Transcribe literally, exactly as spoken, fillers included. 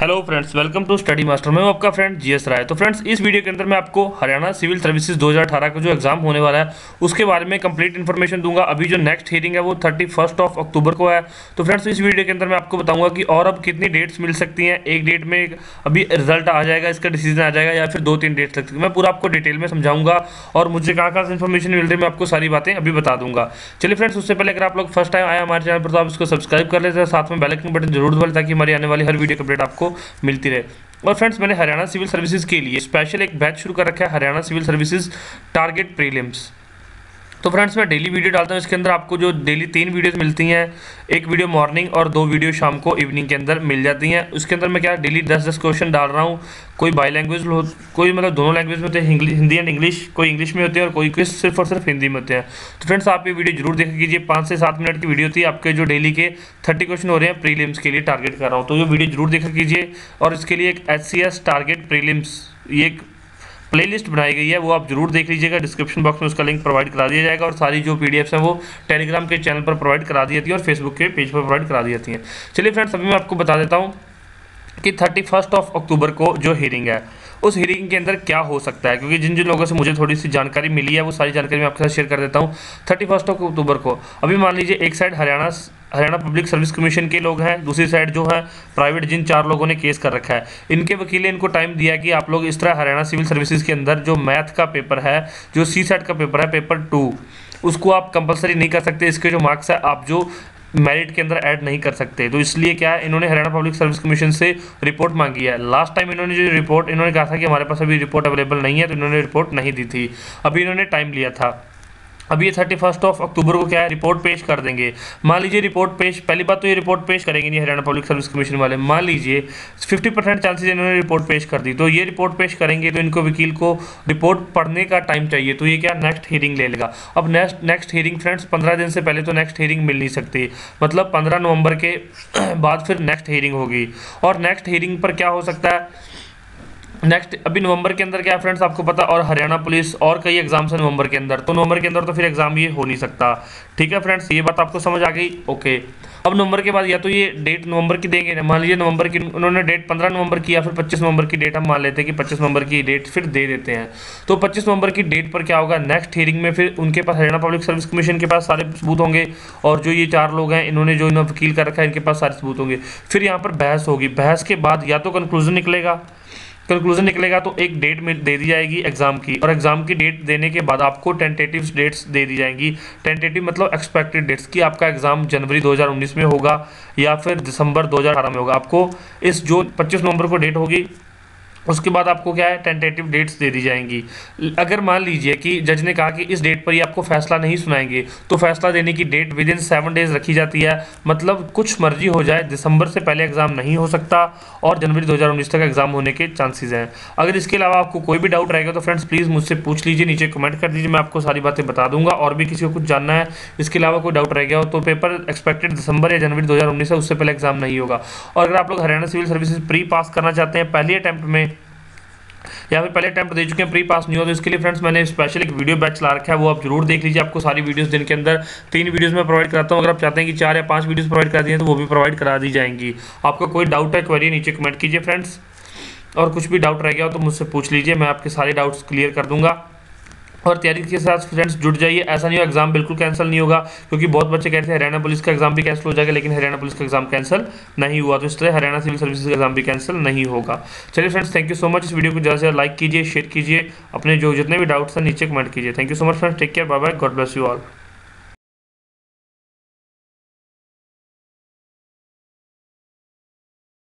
Hello friends, welcome to study master. मैं हूं आपका फ्रेंड जीएस राय। तो फ्रेंड्स, इस वीडियो के अंदर मैं आपको हरियाणा सिविल सर्विसेज दो हज़ार अठारह का जो एग्जाम होने वाला है उसके बारे में कंप्लीट इन्फॉर्मेशन दूंगा। अभी जो नेक्स्ट हियरिंग है वो इकतीस ऑफ अक्टूबर को है। तो फ्रेंड्स, इस वीडियो के अंदर मैं आपको बताऊंगा कि और अब कितनी डेट्स मिल सकती हैं। एक डेट में अभी रिजल्ट आ जाएगा, इसका डिसीजन आ जाएगा, या फिर दो तीन डेट तक मैं पूरा आपको डिटेल में समझाऊंगा और मुझे कहाँ कहाँ से इन्फॉर्मेशन मिल रही है मैं आपको सारी बातें अभी बता दूंगा। चलिए फ्रेंड्स, उससे पहले अगर आप लोग फर्स्ट टाइम आए हमारे चैनल पर तो आप इसको सब्सक्राइब कर लेते हैं, साथ में बेल आइकन बटन जरूर दबाएं ताकि हमारी आने वाली हर वीडियो की अपडेट आपको मिलती रहे। और फ्रेंड्स, मैंने हरियाणा सिविल सर्विसेज के लिए स्पेशल एक बैच शुरू कर रखा है, Haryana civil services target prelims. तो फ्रेंड्स, मैं डेली वीडियो डालता हूँ। इसके अंदर आपको जो डेली तीन वीडियोस मिलती हैं, एक वीडियो मॉर्निंग और दो वीडियो शाम को इवनिंग के अंदर मिल जाती हैं। उसके अंदर मैं क्या डेली दस दस क्वेश्चन डाल रहा हूँ। कोई बाई लैंग्वेज हो, कोई मतलब दोनों लैंग्वेज में होते हैं, हिंदी एंड इंग्लिश, कोई इंग्लिश में होते हैं और कोई क्विज सिर्फ और सिर्फ हिंदी में होते हैं। तो फ्रेंड्स, आप ये वीडियो जरूर देखा कीजिए। पाँच से सात मिनट की वीडियो थी, आपके जो डेली के थर्टी क्वेश्चन हो रहे हैं, प्रीलिम्स के लिए टारगेट कर रहा हूँ। तो ये वीडियो जरूर देखा कीजिए। और इसके लिए एक H C S target prelims ये एक प्लेलिस्ट बनाई गई है, वो आप जरूर देख लीजिएगा। डिस्क्रिप्शन बॉक्स में उसका लिंक प्रोवाइड करा दिया जाएगा। और सारी जो पीडीएफ्स हैं वो टेलीग्राम के चैनल पर प्रोवाइड करा दी जाती है और फेसबुक के पेज पर प्रोवाइड करा दी जाती हैं। चलिए फ्रेंड्स, अभी मैं आपको बता देता हूँ कि थर्टी फर्स्ट ऑफ अक्टूबर को जो हियरिंग है उस हियरिंग के अंदर क्या हो सकता है, क्योंकि जिन जिन लोगों से मुझे थोड़ी सी जानकारी मिली है वो सारी जानकारी मैं आपके साथ शेयर कर देता हूँ। थर्टी फर्स्ट ऑफ अक्टूबर को अभी मान लीजिए एक side Haryana Haryana public service commission के लोग हैं, दूसरी साइड जो है प्राइवेट जिन चार लोगों ने केस कर रखा है, इनके वकील ने इनको टाइम दिया कि आप लोग इस तरह हरियाणा सिविल सर्विसेज के अंदर जो मैथ का पेपर है, जो सी सेट का पेपर है, पेपर टू, उसको आप कंपलसरी नहीं कर सकते। इसके जो मार्क्स है आप जो मेरिट के अंदर ऐड नहीं कर सकते। तो इसलिए क्या है, इन्होंने हरियाणा पब्लिक सर्विस कमीशन से रिपोर्ट मांगी है। लास्ट टाइम इन्होंने जो रिपोर्ट इन्होंने कहा था कि हमारे पास अभी रिपोर्ट अवेलेबल नहीं है, तो इन्होंने रिपोर्ट नहीं दी थी। अभी इन्होंने टाइम लिया था। अभी ये थर्टी फर्स्ट ऑफ अक्टूबर को क्या है, रिपोर्ट पेश कर देंगे। मान लीजिए रिपोर्ट पेश, पहली बात तो ये रिपोर्ट पेश करेंगे नहीं हरियाणा पब्लिक सर्विस कमीशन वाले। मान लीजिए फिफ्टी परसेंट चांसेज इन्होंने रिपोर्ट पेश कर दी, तो ये रिपोर्ट पेश करेंगे तो इनको वकील को रिपोर्ट पढ़ने का टाइम चाहिए। तो ये क्या नेक्स्ट हियरिंग ले लेगा। अब नेक्स्ट नेक्स्ट हियरिंग फ्रेंड्स पंद्रह दिन से पहले तो नेक्स्ट हियरिंग मिल नहीं सकती, मतलब पंद्रह नवंबर के बाद फिर नेक्स्ट हियरिंग होगी। और नेक्स्ट हियरिंग पर क्या हो सकता है, नेक्स्ट अभी नवंबर के अंदर क्या है फ्रेंड्स आपको पता, और हरियाणा पुलिस और कई एग्जाम्स हैं नवंबर के अंदर, तो नवंबर के अंदर तो फिर एग्जाम ये हो नहीं सकता। ठीक है फ्रेंड्स, ये बात आपको समझ आ गई। ओके, अब नवंबर के बाद या तो ये डेट नवंबर की देंगे ना, मान लीजिए नवंबर की उन्होंने डेट पंद्रह नवंबर की या फिर पच्चीस नवंबर की डेट, हम मान लेते हैं कि पच्चीस नवंबर की डेट फिर दे देते हैं। तो पच्चीस नवंबर की डेट पर क्या होगा, नेक्स्ट हियरिंग में फिर उनके पास हरियाणा पब्लिक सर्विस कमीशन के पास सारे सबूत होंगे और जो ये चार लोग हैं इन्होंने जो इन्होंने वकील कर रखा है इनके पास सारे सबूत होंगे। फिर यहाँ पर बहस होगी। बहस के बाद या तो कंक्लूजन निकलेगा, कंक्लूजन निकलेगा तो एक डेट में दे दी जाएगी एग्जाम की, और एग्जाम की डेट देने के बाद आपको टेंटेटिव डेट्स दे दी जाएंगी। टेंटेटिव मतलब एक्सपेक्टेड डेट्स कि आपका एग्जाम जनवरी दो हज़ार उन्नीस में होगा या फिर दिसंबर दो हज़ार अठारह में होगा। आपको इस जो पच्चीस नवंबर को डेट होगी उसके बाद आपको क्या है, टेंटेटिव डेट्स दे दी जाएंगी। अगर मान लीजिए कि जज ने कहा कि इस डेट पर ही आपको फैसला नहीं सुनाएंगे, तो फैसला देने की date within seven days रखी जाती है। मतलब कुछ मर्जी हो जाए, दिसंबर से पहले एग्ज़ाम नहीं हो सकता और जनवरी दो हज़ार उन्नीस तक एग्ज़ाम होने के चांसेस हैं। अगर इसके अलावा आपको कोई भी डाउट रहेगा तो फ्रेंड्स प्लीज़ मुझसे पूछ लीजिए, नीचे कमेंट कर दीजिए, मैं आपको सारी बातें बता दूंगा। और भी किसी को कुछ जानना है, इसके अलावा कोई डाउट रह गया हो तो पेपर एक्सपेक्टेड दिसंबर या जनवरी दो हज़ार उन्नीस है, उससे पहले एग्जाम नहीं होगा। और अगर आप लोग Haryana civil services pre pass करना चाहते हैं पहले अटैम्प्ट में, या फिर पहले अटैम्प्ट दे चुके हैं प्री पास नहीं हो, तो इसके लिए फ्रेंड्स मैंने स्पेशल एक वीडियो बैच ला रखा है, वो आप जरूर देख लीजिए। आपको सारी वीडियोस दिन के अंदर तीन वीडियोस में प्रोवाइड कराता हूँ। अगर आप चाहते हैं कि चार या पांच वीडियोस प्रोवाइड करा दिए तो वो भी प्रोवाइड करा दी जाएंगी। आपका कोई डाउट है, क्वेरी नीचे कमेंट कीजिए फ्रेंड्स, और कुछ भी डाउट रह गया हो तो मुझसे पूछ लीजिए, मैं आपके सारे डाउट्स क्लियर कर दूँगा। और तैयारी के साथ फ्रेंड्स जुट जाइए। ऐसा नहीं हो एग्जाम बिल्कुल कैंसिल नहीं होगा, क्योंकि बहुत बच्चे कहते हैं हरियाणा पुलिस का एग्जाम भी कैंसिल हो जाएगा, लेकिन हरियाणा पुलिस का एग्जाम कैंसिल नहीं हुआ, तो इस तरह हरियाणा सिविल सर्विसेज का एग्जाम भी कैंसिल नहीं होगा। चलिए friends, thank you so much. इस वीडियो को ज़्यादा से ज़्यादा लाइक कीजिए, शेयर कीजिए, अपने जो जितने भी डाउट्स हैं नीचे कमेंट कीजिए। Thank you so much friends, take care, bye bye, God bless you all.